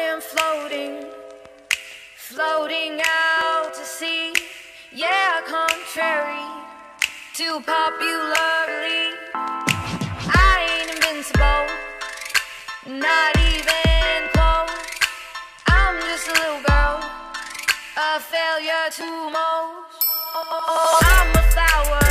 I am floating, floating out to sea. Yeah, contrary to popular belief, I ain't invincible, not even close. I'm just a little girl, a failure to most. I'm a flower.